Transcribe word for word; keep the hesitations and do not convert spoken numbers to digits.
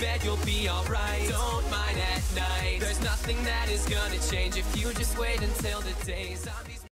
bed, you'll be alright. Don't mind at night. There's nothing that is gonna change if you just wait until the day's on.